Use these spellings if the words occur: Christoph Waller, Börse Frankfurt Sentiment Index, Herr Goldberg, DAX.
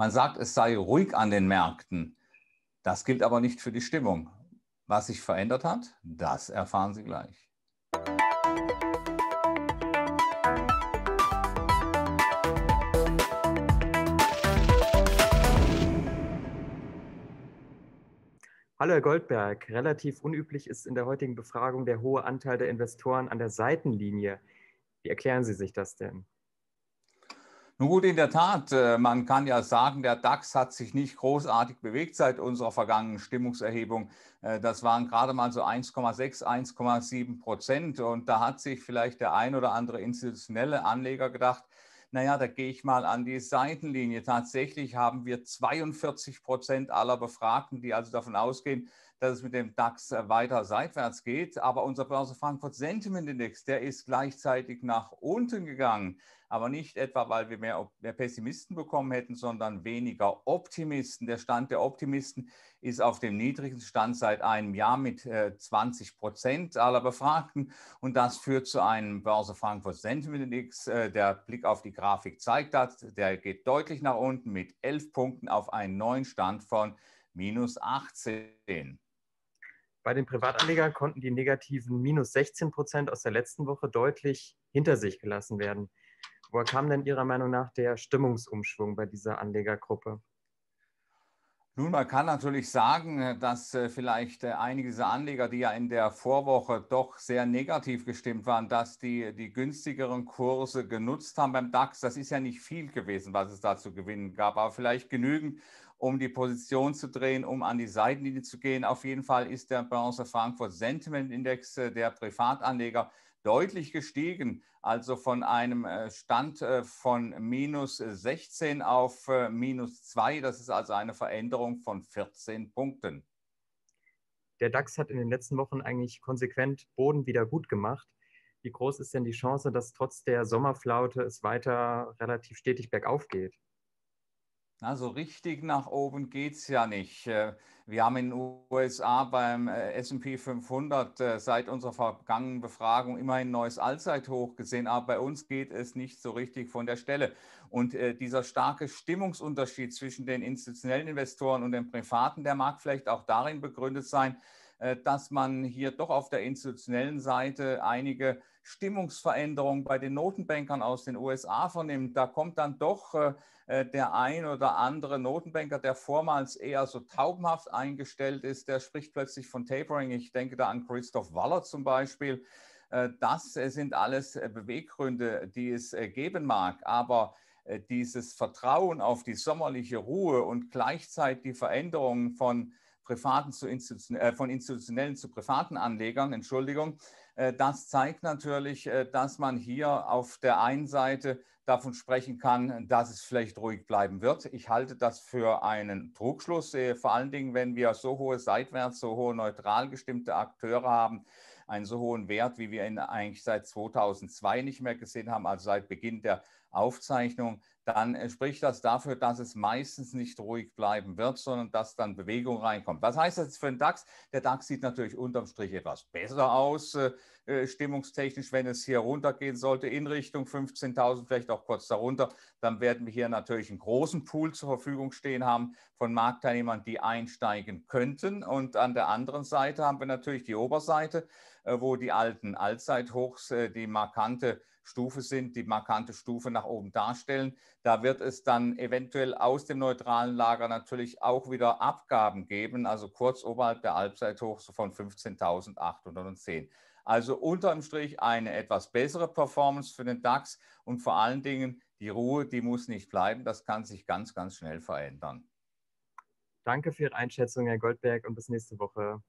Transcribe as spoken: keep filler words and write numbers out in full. Man sagt, es sei ruhig an den Märkten. Das gilt aber nicht für die Stimmung. Was sich verändert hat, das erfahren Sie gleich. Hallo Herr Goldberg, relativ unüblich ist in der heutigen Befragung der hohe Anteil der Investoren an der Seitenlinie. Wie erklären Sie sich das denn? Nun gut, in der Tat, man kann ja sagen, der DAX hat sich nicht großartig bewegt seit unserer vergangenen Stimmungserhebung. Das waren gerade mal so eins Komma sechs, eins Komma sieben Prozent. Und da hat sich vielleicht der ein oder andere institutionelle Anleger gedacht, naja, da gehe ich mal an die Seitenlinie. Tatsächlich haben wir zweiundvierzig Prozent aller Befragten, die also davon ausgehen, dass es mit dem DAX weiter seitwärts geht. Aber unser Börse Frankfurt Sentiment Index, der ist gleichzeitig nach unten gegangen. Aber nicht etwa, weil wir mehr, mehr Pessimisten bekommen hätten, sondern weniger Optimisten. Der Stand der Optimisten ist auf dem niedrigsten Stand seit einem Jahr mit äh, zwanzig Prozent aller Befragten. Und das führt zu einem Börse Frankfurt Sentiment Index. Äh, der Blick auf die Grafik zeigt das. Der geht deutlich nach unten mit elf Punkten auf einen neuen Stand von minus achtzehn. Bei den Privatanlegern konnten die negativen minus sechzehn Prozent aus der letzten Woche deutlich hinter sich gelassen werden. Woher kam denn Ihrer Meinung nach der Stimmungsumschwung bei dieser Anlegergruppe? Nun, man kann natürlich sagen, dass vielleicht einige dieser Anleger, die ja in der Vorwoche doch sehr negativ gestimmt waren, dass die die günstigeren Kurse genutzt haben beim DAX. Das ist ja nicht viel gewesen, was es da zu gewinnen gab, aber vielleicht genügend, um die Position zu drehen, um an die Seitenlinie zu gehen. Auf jeden Fall ist der Börse Frankfurt Sentiment Index der Privatanleger deutlich gestiegen, also von einem Stand von minus sechzehn auf minus zwei. Das ist also eine Veränderung von vierzehn Punkten. Der DAX hat in den letzten Wochen eigentlich konsequent Boden wieder gut gemacht. Wie groß ist denn die Chance, dass trotz der Sommerflaute es weiter relativ stetig bergauf geht? Na, so richtig nach oben geht es ja nicht. Wir haben in den U S A beim S und P fünfhundert seit unserer vergangenen Befragung immerhin ein neues Allzeithoch gesehen, aber bei uns geht es nicht so richtig von der Stelle. Und dieser starke Stimmungsunterschied zwischen den institutionellen Investoren und den Privaten, der mag vielleicht auch darin begründet sein, dass man hier doch auf der institutionellen Seite einige Stimmungsveränderungen bei den Notenbankern aus den U S A vernimmt. Da kommt dann doch äh, der ein oder andere Notenbanker, der vormals eher so taubenhaft eingestellt ist, der spricht plötzlich von Tapering. Ich denke da an Christoph Waller zum Beispiel. Äh, das sind alles Beweggründe, die es äh, geben mag. Aber äh, dieses Vertrauen auf die sommerliche Ruhe und gleichzeitig die Veränderungen von Privaten zu Institution, äh, von institutionellen zu privaten Anlegern, Entschuldigung, äh, das zeigt natürlich, äh, dass man hier auf der einen Seite davon sprechen kann, dass es vielleicht ruhig bleiben wird. Ich halte das für einen Trugschluss, äh, vor allen Dingen, wenn wir so hohe seitwärts, so hohe neutral gestimmte Akteure haben, einen so hohen Wert, wie wir ihn eigentlich seit zweitausendzwei nicht mehr gesehen haben, also seit Beginn der Aufzeichnung, dann spricht das dafür, dass es meistens nicht ruhig bleiben wird, sondern dass dann Bewegung reinkommt. Was heißt das jetzt für den DAX? Der DAX sieht natürlich unterm Strich etwas besser aus, äh, stimmungstechnisch, wenn es hier runtergehen sollte in Richtung fünfzehntausend, vielleicht auch kurz darunter, dann werden wir hier natürlich einen großen Pool zur Verfügung stehen haben von Marktteilnehmern, die einsteigen könnten. Und an der anderen Seite haben wir natürlich die Oberseite, äh, wo die alten Allzeithochs, äh, die markante Stufe sind, die markante Stufe nach oben darstellen. Da wird es dann eventuell aus dem neutralen Lager natürlich auch wieder Abgaben geben, also kurz oberhalb der Allzeithochs von fünfzehntausendachthundertzehn. Also unterm Strich eine etwas bessere Performance für den DAX und vor allen Dingen die Ruhe, die muss nicht bleiben. Das kann sich ganz, ganz schnell verändern. Danke für Ihre Einschätzung, Herr Goldberg, und bis nächste Woche.